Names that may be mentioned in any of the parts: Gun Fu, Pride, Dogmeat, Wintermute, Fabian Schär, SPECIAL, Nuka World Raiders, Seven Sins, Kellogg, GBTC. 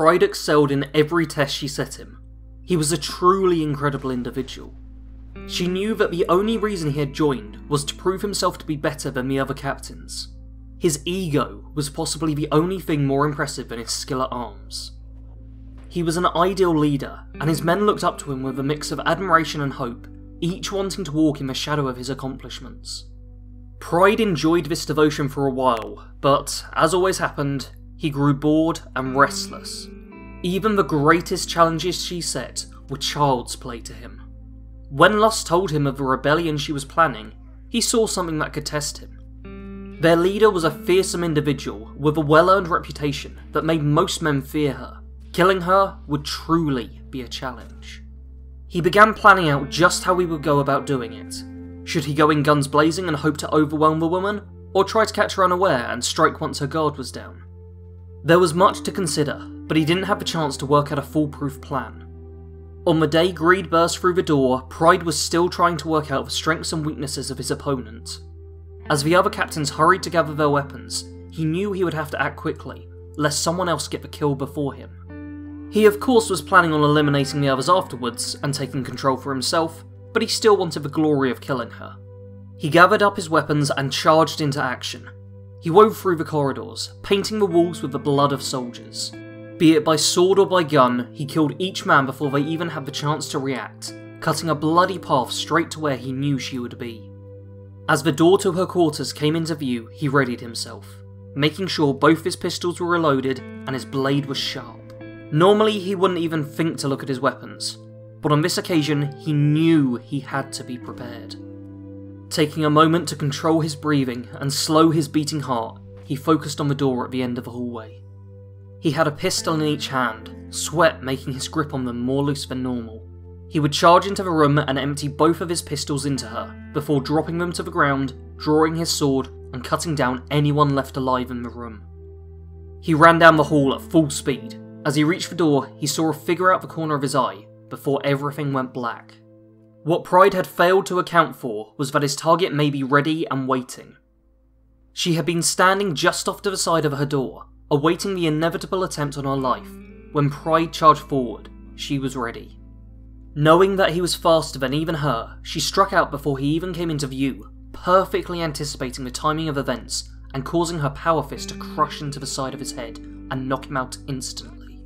Pride excelled in every test she set him. He was a truly incredible individual. She knew that the only reason he had joined was to prove himself to be better than the other captains. His ego was possibly the only thing more impressive than his skill at arms. He was an ideal leader, and his men looked up to him with a mix of admiration and hope, each wanting to walk in the shadow of his accomplishments. Pride enjoyed this devotion for a while, but, as always happened, he grew bored and restless. Even the greatest challenges she set were child's play to him. When Lust told him of the rebellion she was planning, he saw something that could test him. Their leader was a fearsome individual with a well-earned reputation that made most men fear her. Killing her would truly be a challenge. He began planning out just how he would go about doing it. Should he go in guns blazing and hope to overwhelm the woman, or try to catch her unaware and strike once her guard was down? There was much to consider, but he didn't have the chance to work out a foolproof plan. On the day Greed burst through the door, Pride was still trying to work out the strengths and weaknesses of his opponent. As the other captains hurried to gather their weapons, he knew he would have to act quickly, lest someone else get the kill before him. He of course was planning on eliminating the others afterwards and taking control for himself, but he still wanted the glory of killing her. He gathered up his weapons and charged into action. He wove through the corridors, painting the walls with the blood of soldiers. Be it by sword or by gun, he killed each man before they even had the chance to react, cutting a bloody path straight to where he knew she would be. As the door to her quarters came into view, he readied himself, making sure both his pistols were reloaded and his blade was sharp. Normally, he wouldn't even think to look at his weapons, but on this occasion, he knew he had to be prepared. Taking a moment to control his breathing and slow his beating heart, he focused on the door at the end of the hallway. He had a pistol in each hand, sweat making his grip on them more loose than normal. He would charge into the room and empty both of his pistols into her, before dropping them to the ground, drawing his sword, and cutting down anyone left alive in the room. He ran down the hall at full speed. As he reached the door, he saw a figure out the corner of his eye, before everything went black. What Pride had failed to account for was that his target may be ready and waiting. She had been standing just off to the side of her door, awaiting the inevitable attempt on her life. When Pride charged forward, she was ready. Knowing that he was faster than even her, she struck out before he even came into view, perfectly anticipating the timing of events and causing her power fist to crush into the side of his head and knock him out instantly.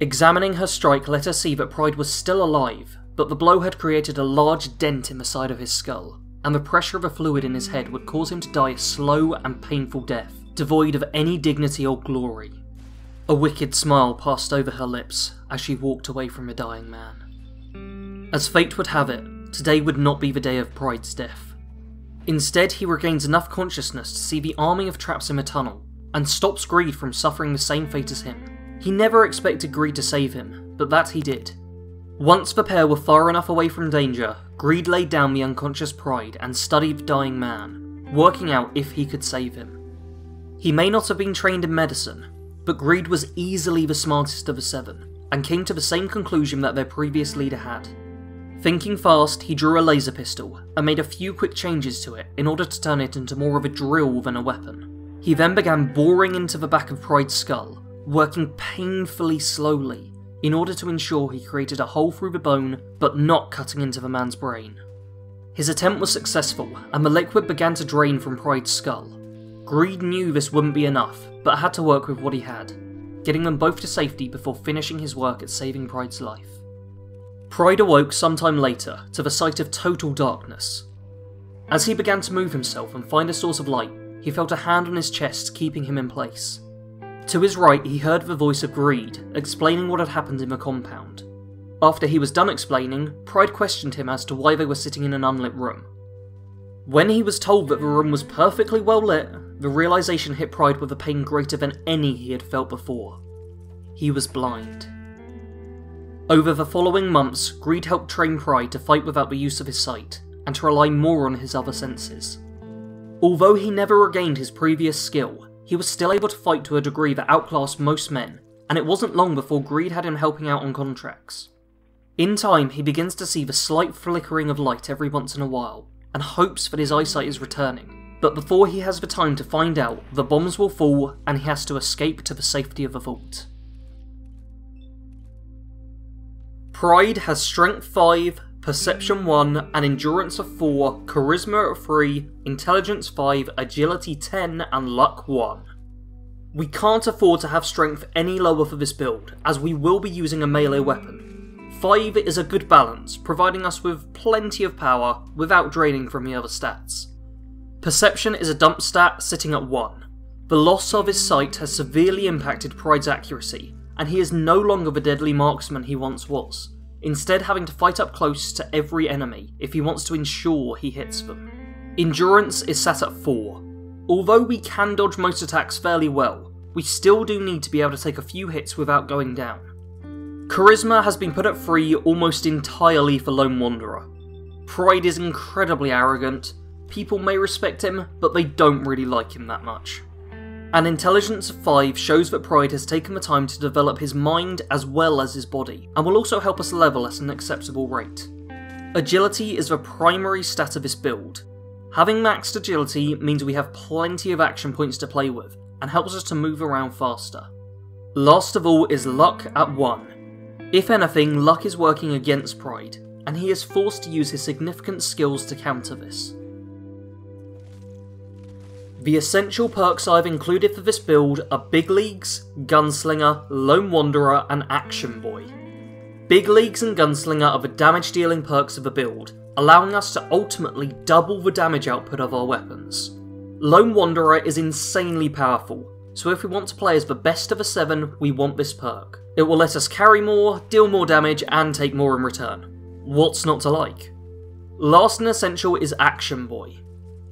Examining her strike let her see that Pride was still alive, but the blow had created a large dent in the side of his skull, and the pressure of the fluid in his head would cause him to die a slow and painful death, devoid of any dignity or glory. A wicked smile passed over her lips as she walked away from the dying man. As fate would have it, today would not be the day of Pride's death. Instead, he regains enough consciousness to see the army of traps in the tunnel, and stops Greed from suffering the same fate as him. He never expected Greed to save him, but that he did. Once the pair were far enough away from danger, Greed laid down the unconscious Pride and studied the dying man, working out if he could save him. He may not have been trained in medicine, but Greed was easily the smartest of the seven, and came to the same conclusion that their previous leader had. Thinking fast, he drew a laser pistol, and made a few quick changes to it in order to turn it into more of a drill than a weapon. He then began boring into the back of Pride's skull, working painfully slowly, in order to ensure he created a hole through the bone, but not cutting into the man's brain. His attempt was successful, and the liquid began to drain from Pride's skull. Greed knew this wouldn't be enough, but had to work with what he had, getting them both to safety before finishing his work at saving Pride's life. Pride awoke sometime later, to the sight of total darkness. As he began to move himself and find a source of light, he felt a hand on his chest keeping him in place. To his right, he heard the voice of Greed, explaining what had happened in the compound. After he was done explaining, Pride questioned him as to why they were sitting in an unlit room. When he was told that the room was perfectly well lit, the realization hit Pride with a pain greater than any he had felt before. He was blind. Over the following months, Greed helped train Pride to fight without the use of his sight, and to rely more on his other senses. Although he never regained his previous skill, he was still able to fight to a degree that outclassed most men, and it wasn't long before Greed had him helping out on contracts. In time, he begins to see the slight flickering of light every once in a while, and hopes that his eyesight is returning, but before he has the time to find out, the bombs will fall and he has to escape to the safety of the vault. Pride has Strength 5, Perception 1, an Endurance of 4, Charisma of 3, Intelligence 5, Agility 10, and Luck 1. We can't afford to have strength any lower for this build, as we will be using a melee weapon. 5 is a good balance, providing us with plenty of power without draining from the other stats. Perception is a dump stat, sitting at 1. The loss of his sight has severely impacted Pride's accuracy, and he is no longer the deadly marksman he once was, instead having to fight up close to every enemy if he wants to ensure he hits them. Endurance is set at 4. Although we can dodge most attacks fairly well, we still do need to be able to take a few hits without going down. Charisma has been put at 3 almost entirely for Lone Wanderer. Pride is incredibly arrogant, people may respect him, but they don't really like him that much. An Intelligence of 5 shows that Pride has taken the time to develop his mind as well as his body, and will also help us level at an acceptable rate. Agility is the primary stat of this build. Having maxed agility means we have plenty of action points to play with, and helps us to move around faster. Last of all is Luck at 1. If anything, Luck is working against Pride, and he is forced to use his significant skills to counter this. The essential perks I've included for this build are Big Leagues, Gunslinger, Lone Wanderer, and Action Boy. Big Leagues and Gunslinger are the damage dealing perks of the build, allowing us to ultimately double the damage output of our weapons. Lone Wanderer is insanely powerful, so if we want to play as the best of the 7, we want this perk. It will let us carry more, deal more damage, and take more in return. What's not to like? Last and essential is Action Boy.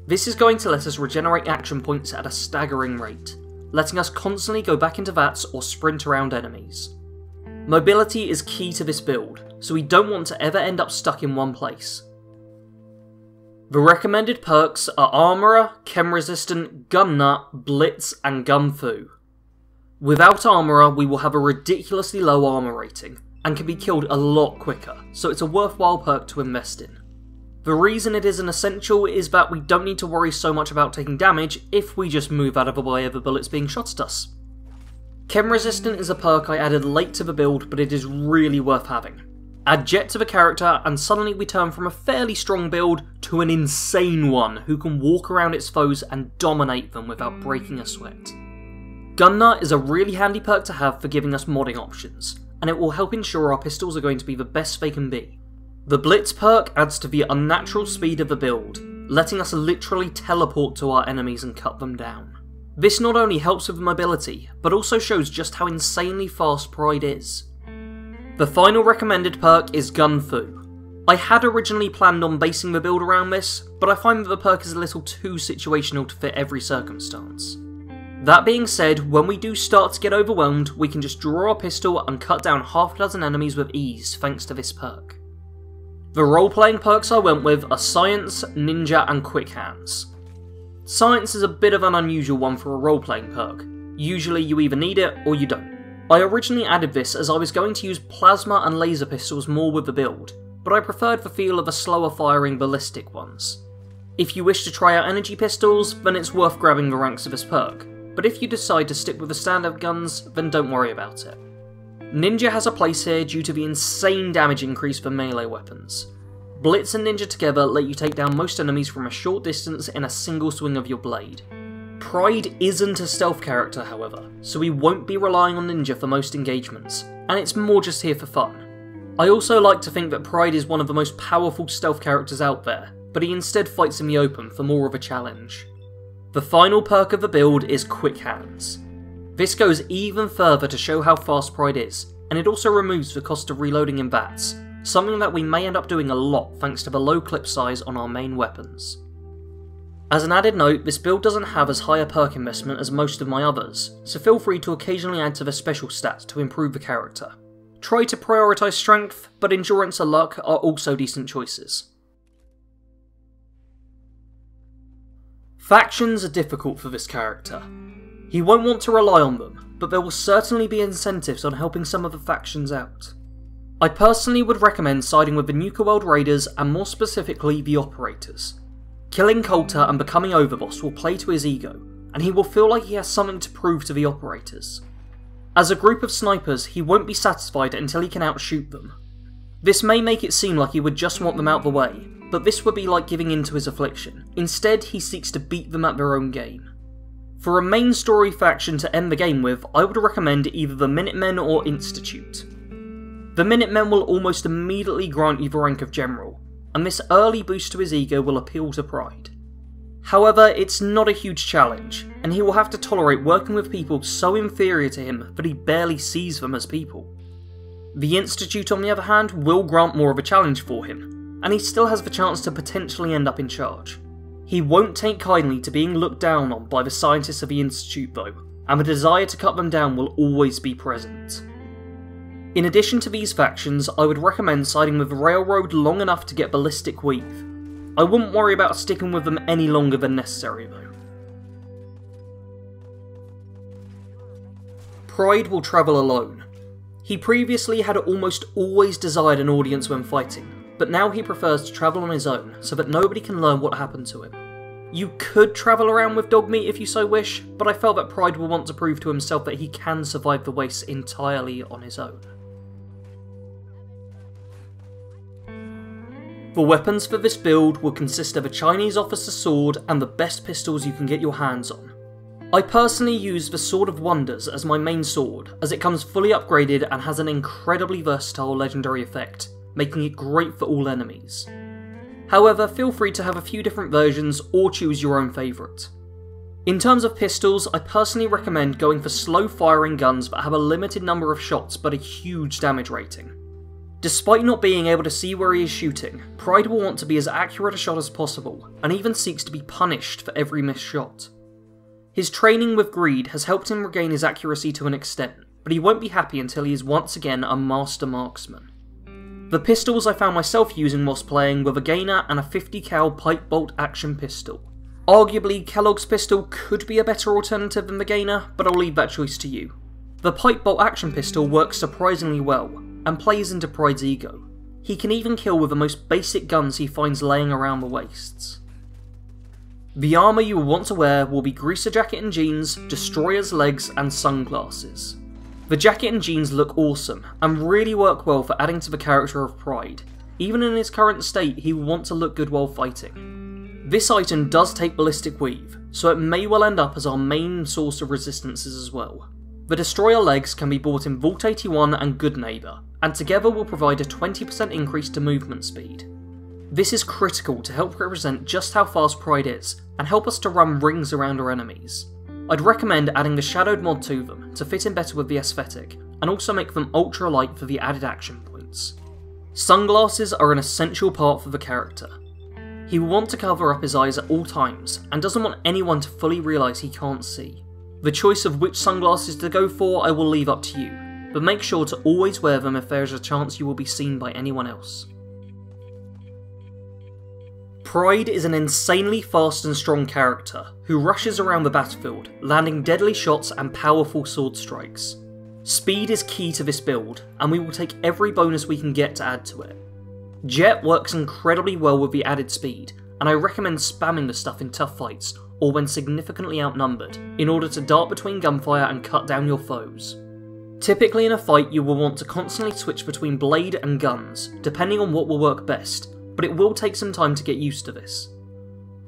This is going to let us regenerate action points at a staggering rate, letting us constantly go back into VATs or sprint around enemies. Mobility is key to this build, so we don't want to ever end up stuck in one place. The recommended perks are Armourer, Chem Resistant, Gun Nut, Blitz, and Gun Fu. Without Armourer, we will have a ridiculously low armour rating, and can be killed a lot quicker, so it's a worthwhile perk to invest in. The reason it is an essential is that we don't need to worry so much about taking damage if we just move out of the way of the bullets being shot at us. Chem Resistant is a perk I added late to the build, but it is really worth having. Add Jet to the character, and suddenly we turn from a fairly strong build to an insane one who can walk around its foes and dominate them without breaking a sweat. Gun Nut is a really handy perk to have for giving us modding options, and it will help ensure our pistols are going to be the best they can be. The Blitz perk adds to the unnatural speed of the build, letting us literally teleport to our enemies and cut them down. This not only helps with mobility, but also shows just how insanely fast Pride is. The final recommended perk is Gun Fu. I had originally planned on basing the build around this, but I find that the perk is a little too situational to fit every circumstance. That being said, when we do start to get overwhelmed, we can just draw our pistol and cut down half a dozen enemies with ease thanks to this perk. The role-playing perks I went with are Science, Ninja, and Quick Hands. Science is a bit of an unusual one for a role-playing perk. Usually you either need it or you don't. I originally added this as I was going to use plasma and laser pistols more with the build, but I preferred the feel of the slower firing ballistic ones. If you wish to try out energy pistols, then it's worth grabbing the ranks of this perk, but if you decide to stick with the standard guns, then don't worry about it. Ninja has a place here due to the insane damage increase for melee weapons. Blitz and Ninja together let you take down most enemies from a short distance in a single swing of your blade. Pride isn't a stealth character, however, so we won't be relying on Ninja for most engagements, and it's more just here for fun. I also like to think that Pride is one of the most powerful stealth characters out there, but he instead fights in the open for more of a challenge. The final perk of the build is Quick Hands. This goes even further to show how fast Pride is, and it also removes the cost of reloading in VATs, something that we may end up doing a lot thanks to the low clip size on our main weapons. As an added note, this build doesn't have as high a perk investment as most of my others, so feel free to occasionally add to the special stats to improve the character. Try to prioritise strength, but endurance and luck are also decent choices. Factions are difficult for this character. He won't want to rely on them, but there will certainly be incentives on helping some of the factions out. I personally would recommend siding with the Nuka World Raiders, and more specifically the Operators. Killing Coulter and becoming Overboss will play to his ego, and he will feel like he has something to prove to the Operators. As a group of snipers, he won't be satisfied until he can outshoot them. This may make it seem like he would just want them out the way, but this would be like giving in to his affliction. Instead, he seeks to beat them at their own game. For a main story faction to end the game with, I would recommend either the Minutemen or Institute. The Minutemen will almost immediately grant you the rank of General, and this early boost to his ego will appeal to pride. However, it's not a huge challenge, and he will have to tolerate working with people so inferior to him that he barely sees them as people. The Institute, on the other hand, will grant more of a challenge for him, and he still has the chance to potentially end up in charge. He won't take kindly to being looked down on by the scientists of the Institute though, and the desire to cut them down will always be present. In addition to these factions, I would recommend siding with the Railroad long enough to get Ballistic Weave. I wouldn't worry about sticking with them any longer than necessary though. Pride will travel alone. He previously had almost always desired an audience when fighting, but now he prefers to travel on his own, so that nobody can learn what happened to him. You could travel around with Dogmeat if you so wish, but I felt that Pride will want to prove to himself that he can survive the wastes entirely on his own. The weapons for this build will consist of a Chinese officer's sword and the best pistols you can get your hands on. I personally use the Sword of Wonders as my main sword, as it comes fully upgraded and has an incredibly versatile legendary effect, making it great for all enemies. However, feel free to have a few different versions or choose your own favourite. In terms of pistols, I personally recommend going for slow firing guns that have a limited number of shots but a huge damage rating. Despite not being able to see where he is shooting, Pride will want to be as accurate a shot as possible, and even seeks to be punished for every missed shot. His training with Greed has helped him regain his accuracy to an extent, but he won't be happy until he is once again a master marksman. The pistols I found myself using whilst playing were the Gainer and a 50 cal pipe bolt action pistol. Arguably, Kellogg's pistol could be a better alternative than the Gainer, but I'll leave that choice to you. The pipe bolt action pistol works surprisingly well, and plays into Pride's ego. He can even kill with the most basic guns he finds laying around the wastes. The armour you will want to wear will be Greaser Jacket and Jeans, Destroyer's Legs and Sunglasses. The jacket and jeans look awesome, and really work well for adding to the character of Pride. Even in his current state, he will want to look good while fighting. This item does take Ballistic Weave, so it may well end up as our main source of resistances as well. The Destroyer Legs can be bought in Vault 81 and Good Neighbour, and together will provide a 20% increase to movement speed. This is critical to help represent just how fast Pride is, and help us to run rings around our enemies. I'd recommend adding the Shadowed mod to them, to fit in better with the aesthetic, and also make them ultra light for the added action points. Sunglasses are an essential part for the character. He will want to cover up his eyes at all times, and doesn't want anyone to fully realise he can't see. The choice of which sunglasses to go for I will leave up to you, but make sure to always wear them if there is a chance you will be seen by anyone else. Pride is an insanely fast and strong character, who rushes around the battlefield, landing deadly shots and powerful sword strikes. Speed is key to this build, and we will take every bonus we can get to add to it. Jet works incredibly well with the added speed, and I recommend spamming the stuff in tough fights, or when significantly outnumbered, in order to dart between gunfire and cut down your foes. Typically in a fight you will want to constantly switch between blade and guns, depending on what will work best, but it will take some time to get used to this.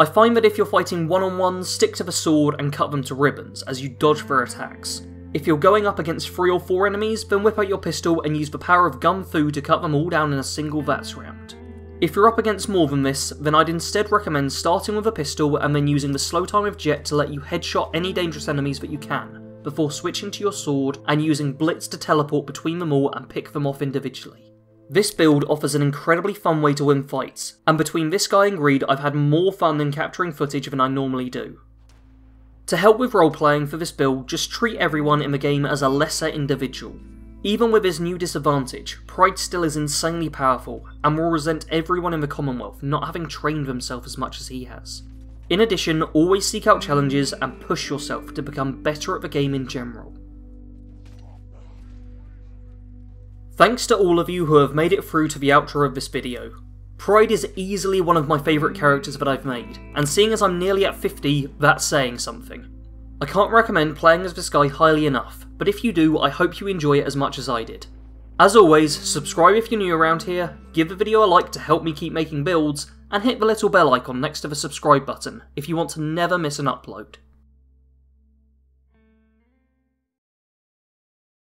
I find that if you're fighting one-on-one, stick to the sword and cut them to ribbons as you dodge their attacks. If you're going up against 3 or 4 enemies, then whip out your pistol and use the power of Gun Fu to cut them all down in a single VATS round. If you're up against more than this, then I'd instead recommend starting with a pistol and then using the slow time of Jet to let you headshot any dangerous enemies that you can, before switching to your sword and using Blitz to teleport between them all and pick them off individually. This build offers an incredibly fun way to win fights, and between this guy and Greed I've had more fun in capturing footage than I normally do. To help with roleplaying for this build, just treat everyone in the game as a lesser individual. Even with his new disadvantage, Pride still is insanely powerful, and will resent everyone in the Commonwealth not having trained themselves as much as he has. In addition, always seek out challenges and push yourself to become better at the game in general. Thanks to all of you who have made it through to the outro of this video. Pride is easily one of my favourite characters that I've made, and seeing as I'm nearly at 50, that's saying something. I can't recommend playing as this guy highly enough, but if you do, I hope you enjoy it as much as I did. As always, subscribe if you're new around here, give the video a like to help me keep making builds, and hit the little bell icon next to the subscribe button if you want to never miss an upload.